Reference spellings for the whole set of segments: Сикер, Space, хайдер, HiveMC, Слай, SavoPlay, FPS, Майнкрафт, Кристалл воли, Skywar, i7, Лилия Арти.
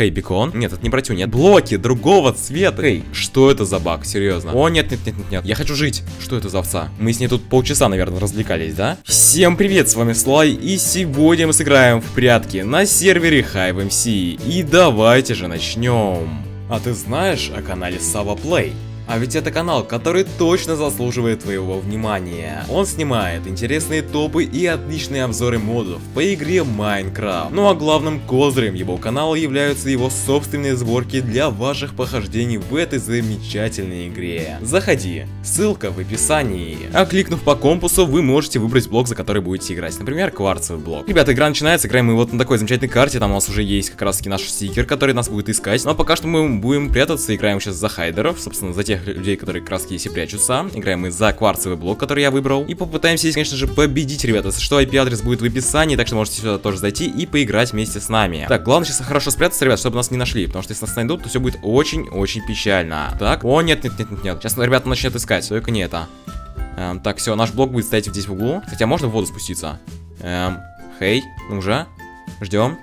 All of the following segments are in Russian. Хей, бекон. Нет, это не братюня. Блоки другого цвета. Хей, что это за баг? Серьезно. О, нет. Я хочу жить. Что это за овца? Мы с ней тут полчаса, наверное, развлекались, да? Всем привет, с вами Слай. И сегодня мы сыграем в прятки на сервере HiveMC. И давайте же начнем. А ты знаешь о канале SavoPlay? А ведь это канал, который точно заслуживает твоего внимания. Он снимает интересные топы и отличные обзоры модов по игре Майнкрафт. Ну а главным козырем его канала являются его собственные сборки для ваших похождений в этой замечательной игре. Заходи, ссылка в описании. А кликнув по компасу, вы можете выбрать блок, за который будете играть. Например, кварцевый блок. Ребята, игра начинается, играем мы вот на такой замечательной карте. Там у нас уже есть как раз таки наш стикер, который нас будет искать. Но пока что мы будем прятаться, играем сейчас за хайдеров, собственно, за тех людей, которые краски если прячутся. Играем мы за кварцевый блок, который я выбрал. И попытаемся здесь, конечно же, победить, ребята. Если что, IP-адрес будет в описании, так что можете сюда тоже зайти и поиграть вместе с нами. Так, главное сейчас хорошо спрятаться, ребят, чтобы нас не нашли. Потому что если нас найдут, то все будет очень-очень печально. Так, о, нет. Сейчас, ребята, начнет искать, только не это. Так, все, наш блок будет стоять здесь в углу. Хотя можно в воду спуститься. Хей, ну же. Ждем.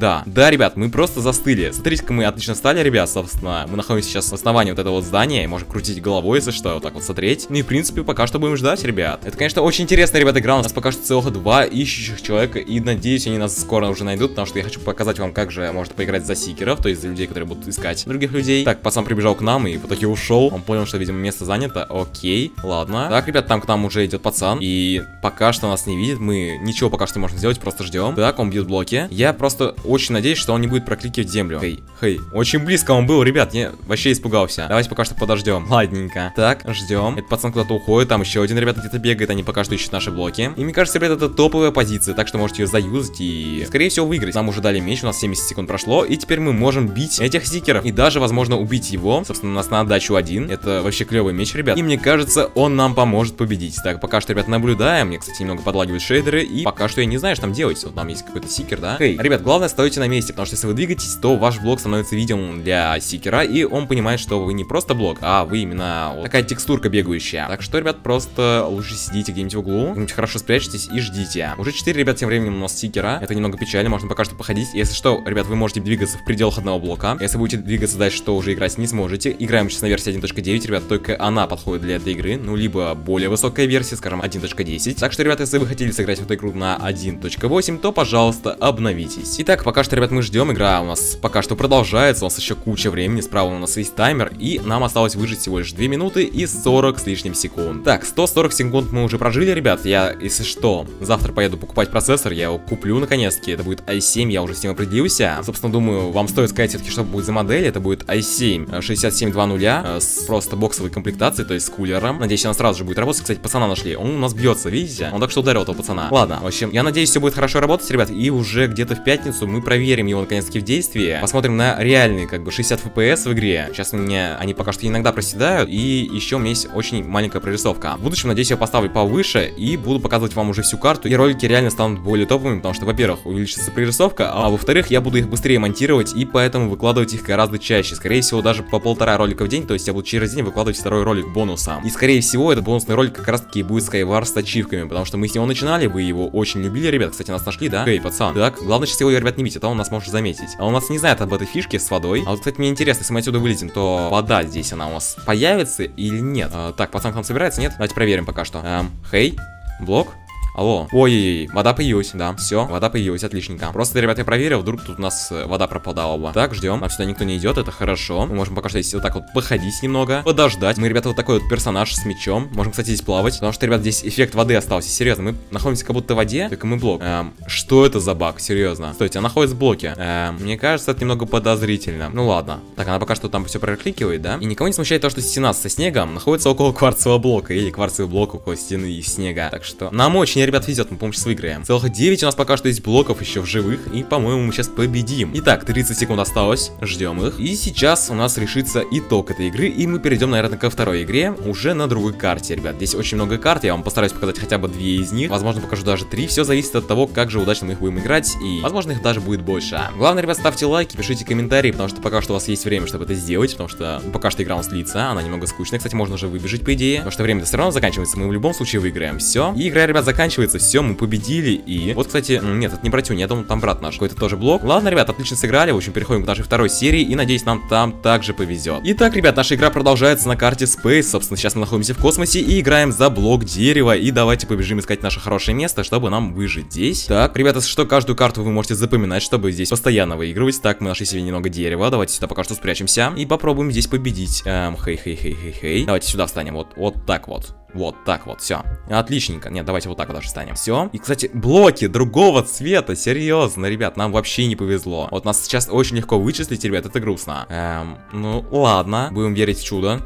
Да, ребят, мы просто застыли. Смотрите-ка, мы отлично стали, ребят, собственно. Мы находимся сейчас в основании вот этого вот здания. И можем крутить головой, если что, вот так вот смотреть. Ну и, в принципе, пока что будем ждать, ребят. Это, конечно, очень интересная, ребят, игра. У нас пока что целых 2 ищущих человека. И, надеюсь, они нас скоро уже найдут. Потому что я хочу показать вам, как же можно поиграть за сикеров. То есть за людей, которые будут искать других людей. Так, пацан прибежал к нам и в итоге ушел. Он понял, что, видимо, место занято. Окей, ладно. Так, ребят, там к нам уже идет пацан. И пока что нас не видит. Мы ничего пока что не можем сделать, просто ждем. Так, он бьет блоки. Я просто очень надеюсь, что он не будет прокликивать землю. Хей. Очень близко он был, ребят. Я вообще испугался. Давайте пока что подождем. Ладненько. Так, ждем. Этот пацан куда-то уходит. Там еще один, ребят, где-то бегает. Они пока что ищут наши блоки. И мне кажется, ребят, это топовая позиция. Так что можете ее заюзать и, скорее всего, выиграть. Нам уже дали меч. У нас 70 секунд прошло. И теперь мы можем бить этих стикеров. И даже, возможно, убить его. Собственно, у нас на отдачу один. Это вообще клевый меч, ребят. И мне кажется, он нам поможет победить. Так, пока что, ребят, наблюдаем. Мне, кстати, немного подлагивают шейдеры. И пока что я не знаю, что там делать. Вот там есть какой-то сикер, да? Хей, ребят, главное, стойте на месте, потому что если вы двигаетесь, то ваш блок становится видимым для сикера, и он понимает, что вы не просто блок, а вы именно вот такая текстурка бегающая. Так что, ребят, просто лучше сидите где-нибудь в углу, где-нибудь хорошо спрячьтесь и ждите. Уже 4, ребят, тем временем у нас сикера. Это немного печально, можно пока что походить. Если что, ребят, вы можете двигаться в пределах одного блока. Если будете двигаться дальше, то уже играть не сможете. Играем сейчас на версии 1.9, ребят, только она подходит для этой игры, ну, либо более высокая версия, скажем, 1.10. Так что, ребят, если вы хотели сыграть в эту игру на 1.8, то, пожалуйста, обновитесь. Итак, пока что, ребят, мы ждем. Игра у нас пока что продолжается. У нас еще куча времени. Справа у нас есть таймер. И нам осталось выжить всего лишь 2 минуты и 40 с лишним секунд. Так, 140 секунд мы уже прожили, ребят. Я, если что, завтра поеду покупать процессор. Я его куплю, наконец-таки. Это будет i7, я уже с ним определился. Собственно, думаю, вам стоит сказать все-таки, что будет за модель. Это будет i7 6720 с просто боксовой комплектацией, то есть с кулером. Надеюсь, она сразу же будет работать. Кстати, пацана нашли. Он у нас бьется, видите? Он так что ударил этого пацана. Ладно, в общем, я надеюсь, все будет хорошо работать, ребят. И уже где-то в 5 мы проверим его наконец-таки в действии. Посмотрим на реальные, как бы, 60 FPS в игре. Сейчас мне они пока что иногда проседают. И еще у меня есть очень маленькая прорисовка. В будущем, надеюсь, я поставлю повыше и буду показывать вам уже всю карту. И ролики реально станут более топовыми, потому что, во-первых, увеличится прорисовка, а во-вторых, я буду их быстрее монтировать и поэтому выкладывать их гораздо чаще. Скорее всего, даже по 1,5 ролика в день. То есть я буду через день выкладывать 2 ролик бонусом. И, скорее всего, этот бонусный ролик как раз-таки будет Skywar с ачивками, потому что мы с него начинали, вы его очень любили, ребят. Кстати, нас нашли, да? Эй, пацан. Так, главное, сейчас его, ребят, не видите, а то он нас может заметить. А он нас не знает об этой фишке с водой. А вот, кстати, мне интересно, если мы отсюда вылетим, то вода здесь, она у нас появится или нет? Так, пацан к нам собирается, нет? Давайте проверим пока что. Хей, блок. Алло. Ой-ой-ой, вода появилась, да. Все, вода появилась, отличненько. Просто, ребят, я проверил, вдруг тут у нас вода пропадала бы. Так, ждем. Нам сюда никто не идет, это хорошо. Мы можем пока что здесь вот так вот походить немного, подождать. Мы, ребята, вот такой вот персонаж с мечом. Можем, кстати, здесь плавать, потому что, ребят, здесь эффект воды остался. Серьезно, мы находимся как будто в воде, только мы блок. Что это за баг? Серьезно. Стойте, она ходит в блоке. Мне кажется, это немного подозрительно. Ну ладно. Так, она пока что там все прокликивает, да? И никого не смущает то, что стена со снегом находится около кварцевого блока. Или кварцевый блок около стены и снега. Так что нам очень, ребят, везет, мы, по-моему, сейчас выиграем. Целых 9 у нас пока что есть блоков еще в живых. И, по-моему, мы сейчас победим. Итак, 30 секунд осталось. Ждем их. И сейчас у нас решится итог этой игры. И мы перейдем, наверное, ко второй игре. Уже на другой карте, ребят. Здесь очень много карт. Я вам постараюсь показать хотя бы 2 из них. Возможно, покажу даже 3. Все зависит от того, как же удачно мы их будем играть. И, возможно, их даже будет больше. Главное, ребят, ставьте лайки, пишите комментарии. Потому что пока что у вас есть время, чтобы это сделать. Потому что пока что игра у нас длится. Она немного скучная. Кстати, можно уже выбежать, по идее. Потому что время-то все равно заканчивается. Мы в любом случае выиграем. Все. И игра, ребят, заканчивается. заканчивается. Все, мы победили. И вот, кстати, нет, это не братюня, я думал, там брат наш. Какой-то тоже блок. Ладно, ребят, отлично сыграли. В общем, переходим к нашей второй серии. И надеюсь, нам там также повезет. Итак, ребят, наша игра продолжается на карте Space. Собственно, сейчас мы находимся в космосе и играем за блок дерева. И давайте побежим искать наше хорошее место, чтобы нам выжить здесь. Так, ребята, если что, каждую карту вы можете запоминать, чтобы здесь постоянно выигрывать. Так, мы нашли себе немного дерева. Давайте сюда пока что спрячемся и попробуем здесь победить. Хей-хей-хей-хей-хей. Давайте сюда встанем. Вот так вот. Вот так вот, все. Отличненько. Нет, давайте вот так вот даже станем. Все. И, кстати, блоки другого цвета. Серьезно, ребят, нам вообще не повезло. Вот нас сейчас очень легко вычислить, ребят, это грустно. Ну ладно. Будем верить в чудо.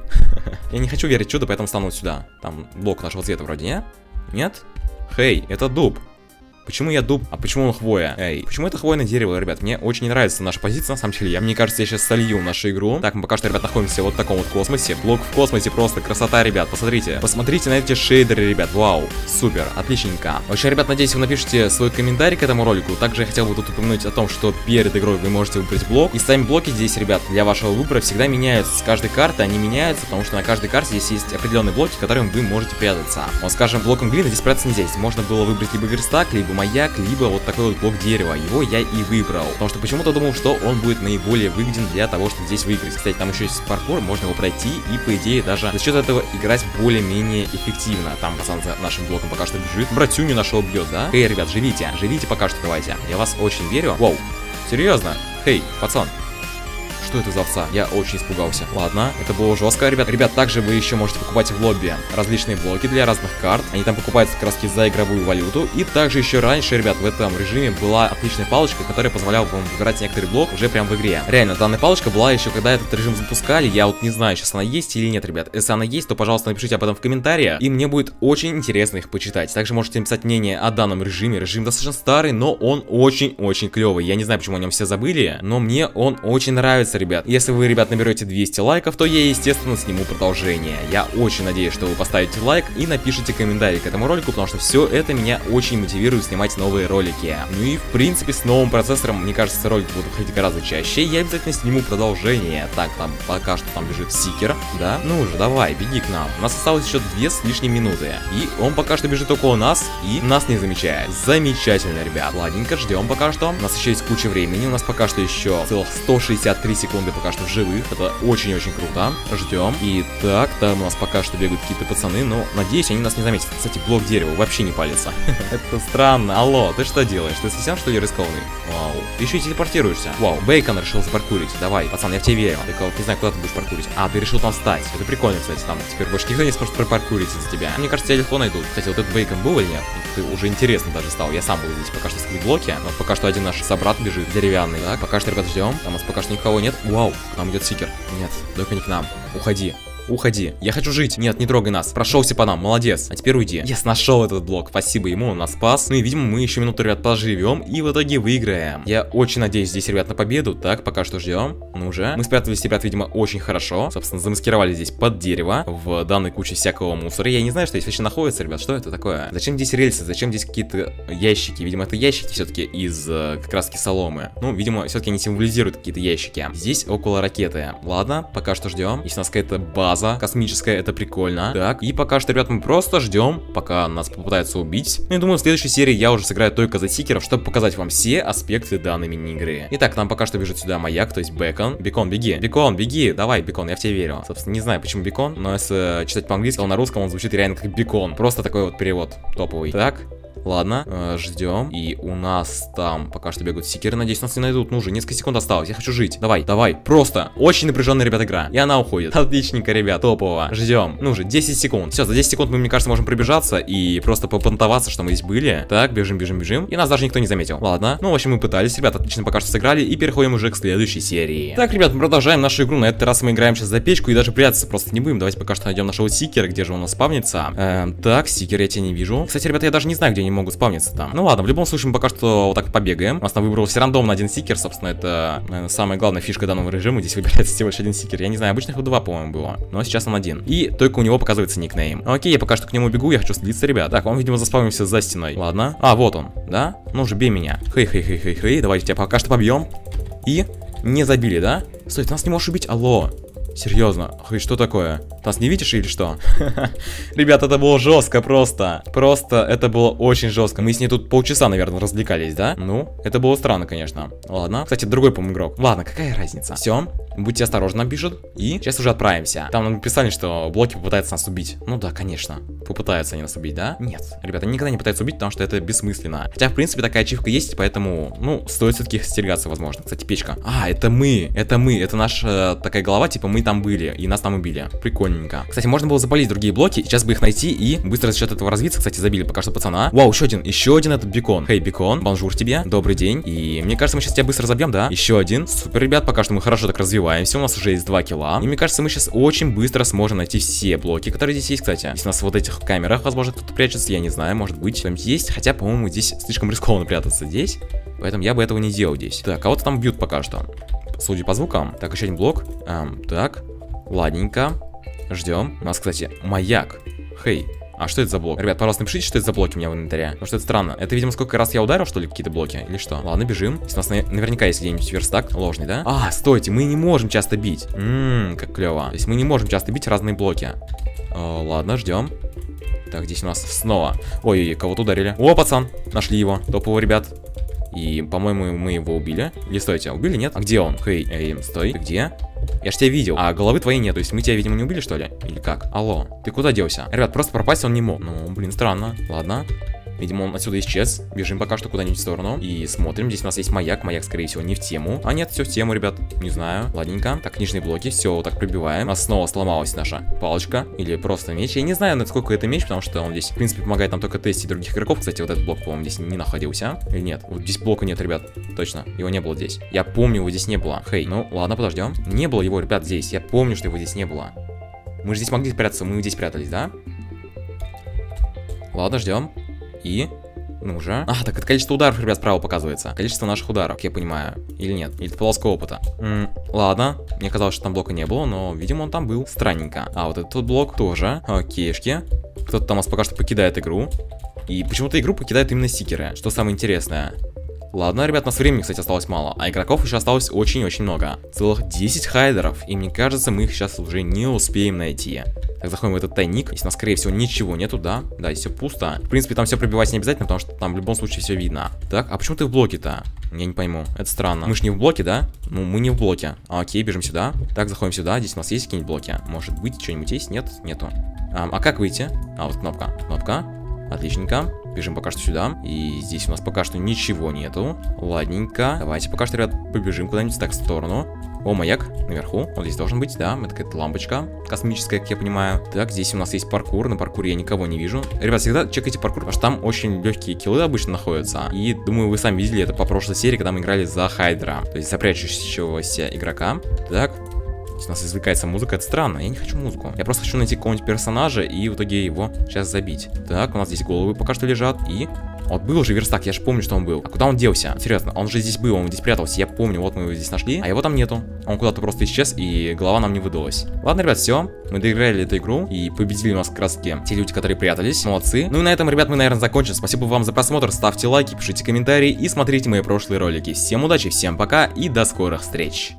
Я не хочу верить в чудо, поэтому стану сюда. Там блок нашего цвета вроде, не? Нет? Хей, это дуб. Почему я дуб? А почему он хвоя? Эй, почему это хвойное дерево, ребят? Мне очень не нравится наша позиция, на самом деле. Мне кажется, я сейчас солью нашу игру. Так, мы пока что, ребят, находимся вот в таком вот космосе. Блок в космосе просто красота, ребят. Посмотрите. Посмотрите на эти шейдеры, ребят. Вау. Супер. Отличненько. Вообще, ребят, надеюсь, вы напишите свой комментарий к этому ролику. Также я хотел бы тут упомянуть о том, что перед игрой вы можете выбрать блок. И сами блоки здесь, ребят, для вашего выбора всегда меняются. С каждой карты они меняются, потому что на каждой карте здесь есть определенные блоки, к которым вы можете прятаться. Вот, скажем, блоком глина здесь прятаться нельзя. Можно было выбрать либо верстак, либо маяк, либо вот такой вот блок дерева. Его я и выбрал, потому что почему-то думал, что он будет наиболее выгоден для того, чтобы здесь выиграть. Кстати, там еще есть паркур, можно его пройти и, по идее, даже за счет этого играть более-менее эффективно. Там пацан за нашим блоком пока что бежит. Братюню нашего бьет, да? Эй, ребят, живите, живите пока что, давайте. Я вас очень верю. Вау, серьезно? Хей, пацан. Что это за овца? Я очень испугался. Ладно, это было жестко, ребят. Ребят, также вы еще можете покупать в лобби различные блоки для разных карт. Они там покупаются как раз за игровую валюту. И также еще раньше, ребят, в этом режиме была отличная палочка, которая позволяла вам выбирать некоторый блок уже прям в игре. Реально, данная палочка была еще, когда этот режим запускали. Я вот не знаю, сейчас она есть или нет, ребят. Если она есть, то, пожалуйста, напишите об этом в комментариях. И мне будет очень интересно их почитать. Также можете написать мнение о данном режиме. Режим достаточно старый, но он очень-очень клевый. Я не знаю, почему о нем все забыли, но мне он очень нравится. Ребят, если вы, ребят, наберете 200 лайков, то я, естественно, сниму продолжение. Я очень надеюсь, что вы поставите лайк и напишите комментарий к этому ролику, потому что все это меня очень мотивирует снимать новые ролики. Ну и, в принципе, с новым процессором, мне кажется, ролики будут выходить гораздо чаще. Я обязательно сниму продолжение. Так, там пока что там бежит Сикер, да? Ну уже, давай, беги к нам. У нас осталось еще 2 с лишним минуты. И он пока что бежит около нас и нас не замечает. Замечательно, ребят. Ладненько, ждем пока что. У нас еще есть куча времени. У нас пока что еще целых 163 секунды пока что в живых, это очень-очень круто. Ждем. И так, там у нас пока что бегают какие-то пацаны, но надеюсь, они нас не заметят. Кстати, блок дерева вообще не палится. Это странно. Алло, ты что делаешь? Ты совсем, что ли, рискованный? Вау. Ты еще и телепортируешься. Вау, Бейкон решил запаркурить. Давай, пацан, я в тебя верю. Только вот не знаю, куда ты будешь паркурить. А, ты решил там встать. Это прикольно, кстати, там теперь больше никто не сможет пропаркурить из-за тебя. Мне кажется, я легко найду. Кстати, вот этот Бейкон был или нет? Ты уже интересно даже стал. Я сам буду здесь пока что скрыть блоки. Но пока что один наш собрат бежит, деревянный. Так, пока что, ребят, ждем. Там у нас пока что никого нет. Вау, к нам идет Сикер. Нет, только не к нам. Уходи. Уходи. Я хочу жить. Нет, не трогай нас. Прошелся по нам. Молодец. А теперь уйди. Я нашел этот блок. Спасибо ему, он нас спас. Ну и, видимо, мы еще минуту, ребят, поживем и в итоге выиграем. Я очень надеюсь здесь, ребят, на победу. Так, пока что ждем. Ну же. Мы спрятались, ребят, видимо, очень хорошо. Собственно, замаскировали здесь под дерево. В данной куче всякого мусора. Я не знаю, что здесь вообще находится, ребят. Что это такое? Зачем здесь рельсы? Зачем здесь какие-то ящики? Видимо, это ящики все-таки из как раз-таки соломы. Ну, видимо, все-таки они символизируют какие-то ящики. Здесь около ракеты. Ладно, пока что ждем. Если у нас какая-то база космическая, это прикольно. Так, и пока что, ребят, мы просто ждем, пока нас попытаются убить. Ну, я думаю, в следующей серии я уже сыграю только за Сикеров, чтобы показать вам все аспекты данной мини-игры. Итак, нам пока что бежит сюда маяк, то есть Бекон. Бекон, беги. Бекон, беги. Давай, Бекон, я в тебя верю. Собственно, не знаю, почему Бекон, но если читать по-английски, то на русском он звучит реально как Бекон. Просто такой вот перевод топовый. Так. Ладно, ждем. И у нас там пока что бегают Сикеры. Надеюсь, нас не найдут. Ну же, несколько секунд осталось. Я хочу жить. Давай, давай. Просто очень напряженная, ребят, игра. И она уходит. Отличненько, ребят. Топово. Ждем. Ну же, 10 секунд. Все, за 10 секунд мы, мне кажется, можем пробежаться и просто попонтоваться, что мы здесь были. Так, бежим, бежим, бежим. И нас даже никто не заметил. Ладно. Ну, в общем, мы пытались, ребят. Отлично пока что сыграли. И переходим уже к следующей серии. Так, ребят, мы продолжаем нашу игру. На этот раз мы играем сейчас за печку и даже прятаться просто не будем. Давайте пока что найдем нашего Сикера. Где же он у нас спавнится? Так, Сикер я тебя не вижу. Кстати, ребята, я даже не знаю, где они могут спавниться там. Ну ладно, в любом случае мы пока что вот так побегаем. У нас там выбрался рандомно один Сикер. Собственно, это, наверное, самая главная фишка данного режима. Здесь выбирается всего лишь один Сикер. Я не знаю, обычных их 2, по-моему, было. Но сейчас он один. И только у него показывается никнейм. Окей, я пока что к нему бегу. Я хочу следиться, ребят. Так, он, видимо, заспавнился за стеной. Ладно. А, вот он. Да? Ну уже бей меня. Хей-хей-хей-хей-хей. Давайте тебя пока что побьем. И не забили, да? Стой, ты нас не можешь убить. Алло. Серьезно. Хей, что такое? Нас не видишь или что? Ребят, это было жестко просто. Просто это было очень жестко. Мы с ней тут полчаса, наверное, развлекались, да? Ну, это было странно, конечно. Ладно. Кстати, другой, по-моему, игрок. Ладно, какая разница? Все. Будьте осторожны, нам пишут. И сейчас уже отправимся. Там нам писали, что блоки попытаются нас убить. Ну да, конечно. Попытаются они нас убить, да? Нет. Ребята, они никогда не пытаются убить, потому что это бессмысленно. Хотя, в принципе, такая ачивка есть, поэтому, ну, стоит все-таки стерегаться, возможно. Кстати, печка. А, это мы. Это мы. Это наша такая голова, типа, мы там были. И нас там убили. Прикольненько. Кстати, можно было запалить другие блоки. Сейчас бы их найти и быстро за счет этого развиться. Кстати, забили пока что пацана. Вау, еще один. Еще один этот бекон. Хей, бекон. Бонжур тебе. Добрый день. И мне кажется, мы сейчас тебя быстро забьем, да? Еще один. Супер, ребят, пока что мы хорошо так развиваем. Все, у нас уже есть 2 килла. И мне кажется, мы сейчас очень быстро сможем найти все блоки, которые здесь есть, кстати. Если у нас вот этих камерах, возможно, кто-то прячется, я не знаю, может быть, кто-нибудь есть. Хотя, по-моему, здесь слишком рискованно прятаться здесь. Поэтому я бы этого не делал здесь. Так, кого-то там бьют пока что. Судя по звукам. Так, еще один блок. Так, ладненько. Ждем. У нас, кстати, маяк. Хей. А что это за блок? Ребят, пожалуйста, напишите, что это за блоки у меня в инвентаре. Потому что это странно. Это, видимо, сколько раз я ударил, что ли, какие-то блоки? Или что? Ладно, бежим. Здесь у нас наверняка есть где-нибудь верстак ложный, да? А, стойте, мы не можем часто бить. Ммм, как клево. То есть мы не можем часто бить разные блоки. Ладно, ждем. Так, здесь у нас снова. Ой, кого-то ударили. О, пацан, нашли его. Топовый, ребят. И, по-моему, мы его убили. Или стойте, убили, нет? А где он? Хей, эй, стой. Ты где? Я ж тебя видел, а головы твоей нет, то есть мы тебя, видимо, не убили, что ли? Или как? Алло, ты куда делся? Ребят, просто пропасть он не мог. Ну, блин, странно. Ладно. Видимо, он отсюда исчез. Бежим пока что куда-нибудь в сторону. И смотрим, здесь у нас есть маяк. Маяк, скорее всего, не в тему. А нет, все в тему, ребят. Не знаю. Ладненько. Так, книжные блоки. Все, вот так пробиваем. У нас снова сломалась наша палочка. Или просто меч. Я не знаю, насколько это меч, потому что он здесь, в принципе, помогает нам только тестить других игроков. Кстати, вот этот блок, по-моему, здесь не находился. Или нет? Вот здесь блока нет, ребят. Точно. Его не было здесь. Я помню, его здесь не было. Хей. Ну, ладно, подождем. Не было его, ребят, здесь. Я помню, что его здесь не было. Мы же здесь могли спрятаться. Мы здесь прятались, да? Ладно, ждем. И... ну же. А, так это количество ударов, ребят, справа показывается. Количество наших ударов, я понимаю. Или нет? Или это полоска опыта. Ладно. Мне казалось, что там блока не было, но, видимо, он там был. Странненько. А вот этот блок тоже. Окейшки. Кто-то там нас пока что покидает игру. И почему-то игру покидают именно сикеры. Что самое интересное. Ладно, ребят, у нас времени, кстати, осталось мало. А игроков еще осталось очень-очень много. Целых 10 хайдеров. И мне кажется, мы их сейчас уже не успеем найти. Так, заходим в этот тайник. Здесь у нас, скорее всего, ничего нету, да? Да, здесь все пусто. В принципе, там все пробивать не обязательно, потому что там в любом случае все видно. Так, а почему ты в блоке-то? Я не пойму. Это странно. Мы же не в блоке, да? Ну, мы не в блоке. Окей, бежим сюда. Так, заходим сюда. Здесь у нас есть какие-нибудь блоки? Может быть, что-нибудь есть? Нет? Нету. А как выйти? А, вот кнопка. Кнопка. Отличненько. Бежим пока что сюда. И здесь у нас пока что ничего нету. Ладненько. Давайте пока что, ребят, побежим куда-нибудь так в сторону. О, маяк наверху. Вот здесь должен быть, да? Это какая-то лампочка космическая, как я понимаю. Так, здесь у нас есть паркур. На паркуре я никого не вижу. Ребят, всегда чекайте паркур, потому что там очень легкие киллы обычно находятся. И, думаю, вы сами видели это по прошлой серии, когда мы играли за хайдера. То есть за прячущегося игрока. Так, здесь у нас извлекается музыка. Это странно, я не хочу музыку. Я просто хочу найти какого-нибудь персонажа и в итоге его сейчас забить. Так, у нас здесь головы пока что лежат. И... вот был же верстак, я же помню, что он был. А куда он делся? Серьезно, он же здесь был, он здесь прятался. Я помню, вот мы его здесь нашли, а его там нету. Он куда-то просто исчез, и голова нам не выдалась. Ладно, ребят, все. Мы доиграли эту игру, и победили у нас как раз таки те люди, которые прятались. Молодцы. Ну и на этом, ребят, мы, наверное, закончим. Спасибо вам за просмотр. Ставьте лайки, пишите комментарии и смотрите мои прошлые ролики. Всем удачи, всем пока и до скорых встреч.